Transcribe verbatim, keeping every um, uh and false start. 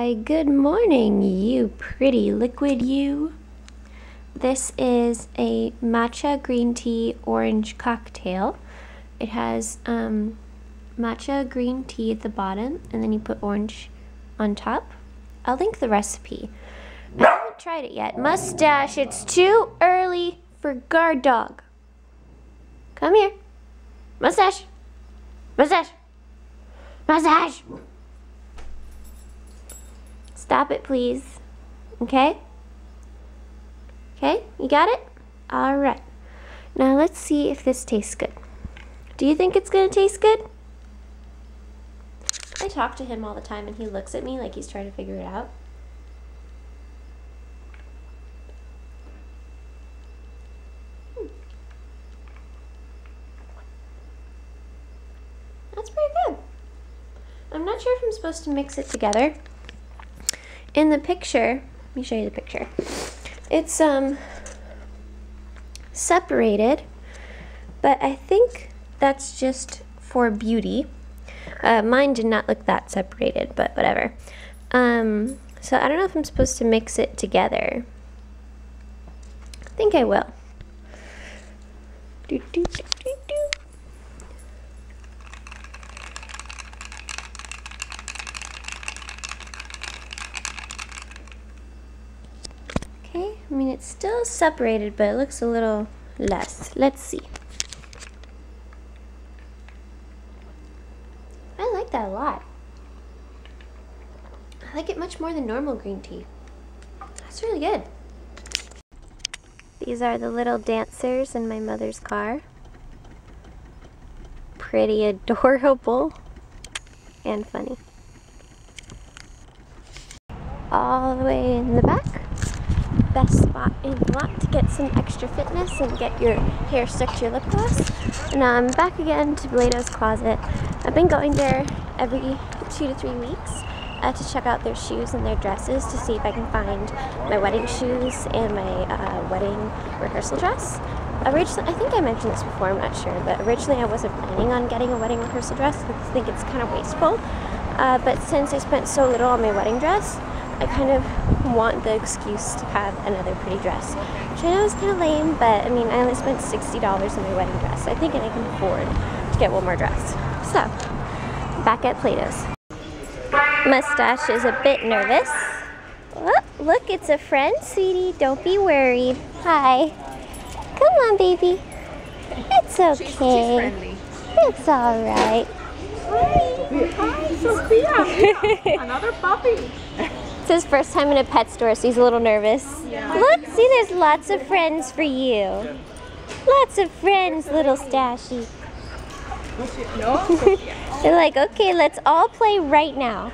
Hi, good morning, you pretty liquid you. This is a matcha green tea orange cocktail. It has um, matcha green tea at the bottom, and then you put orange on top. I'll link the recipe. I haven't tried it yet. Mustache, it's too early for guard dog. Come here. Mustache. Mustache. Mustache. Stop it, please. Okay? Okay, you got it? All right. Now let's see if this tastes good. Do you think it's going to taste good? I talk to him all the time and he looks at me like he's trying to figure it out. Hmm. That's pretty good. I'm not sure if I'm supposed to mix it together. In the picture, let me show you the picture. It's um separated, but I think that's just for beauty. Uh, mine did not look that separated, but whatever. Um, so I don't know if I'm supposed to mix it together. I think I will. Do, do, do, do, do. Okay, I mean it's still separated, but it looks a little less. Let's see. That a lot. I like it much more than normal green tea. That's really good. These are the little dancers in my mother's car. Pretty adorable and funny. All the way in the back. Best spot in the lot to get some extra fitness and get your hair stuck to your lip gloss. And now I'm back again to Blado's Closet. I've been going there every two to three weeks uh, to check out their shoes and their dresses to see if I can find my wedding shoes and my uh, wedding rehearsal dress. Originally, I think I mentioned this before, I'm not sure, but originally I wasn't planning on getting a wedding rehearsal dress because I think it's kind of wasteful. Uh, but since I spent so little on my wedding dress, I kind of want the excuse to have another pretty dress, which I know is kind of lame, but I mean, I only spent sixty dollars on my wedding dress. So I think I can afford to get one more dress. So, back at Plato's. Mustache is a bit nervous. Oh, look, it's a friend, sweetie. Don't be worried. Hi. Come on, baby. It's okay. She's, she's friendly. It's all right. Hi. Hi, Sophia. Another puppy. It's his first time in a pet store, so he's a little nervous. Yeah. Look, see, there's lots of friends for you. Lots of friends, little Stashy. They're like, okay, let's all play right now.